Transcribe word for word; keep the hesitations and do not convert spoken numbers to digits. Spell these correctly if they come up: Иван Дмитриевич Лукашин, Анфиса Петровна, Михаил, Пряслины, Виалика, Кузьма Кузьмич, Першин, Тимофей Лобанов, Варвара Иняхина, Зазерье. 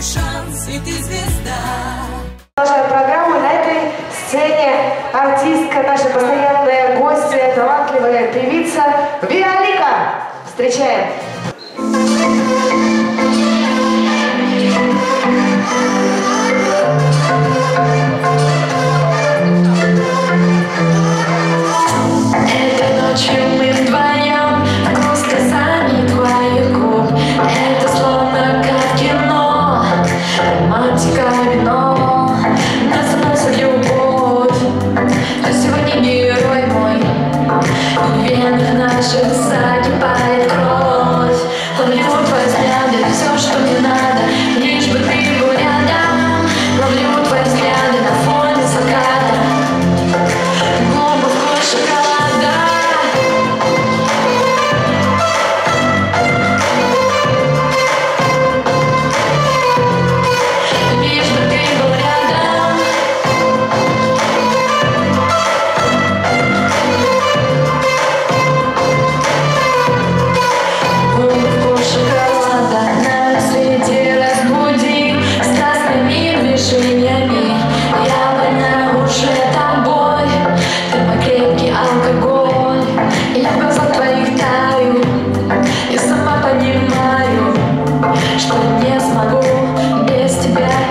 твой шанс, и ты звезда. Наша программа на этой сцене артистка, наша постоянная гостья, талантливая певица Виалика. Встречаем. Я сама понимаю, что не смогу без тебя.